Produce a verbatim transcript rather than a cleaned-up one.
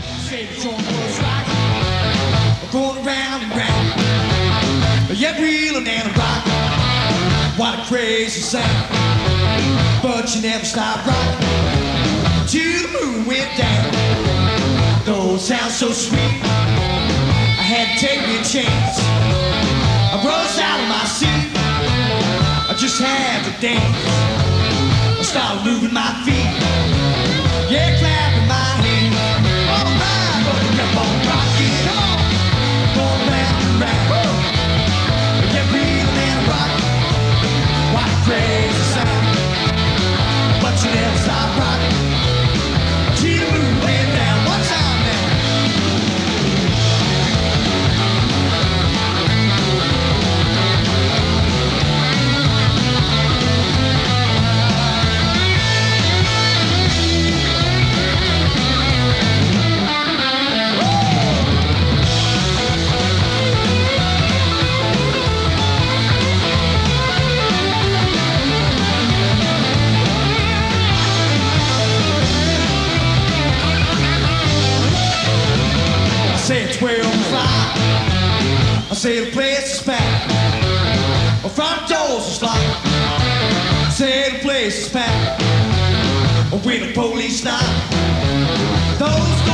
Shaped your words like we're going round and round. Yet reeling and rocking. What a crazy sound. But you never stop rocking till the moon went down. Those sounds so sweet, I had to take me a chance. I rose out of my seat, I just had to dance. I started moving my feet, yeah, clapping my hands. Oh my, but we kept on rocking, come on, going round and round. We kept reeling and rocking, what a crazy sound. But you never stop rocking, till the moon went down. One time now. I say the place is packed, the front doors are locked. I say the place is packed, when the police stop. Those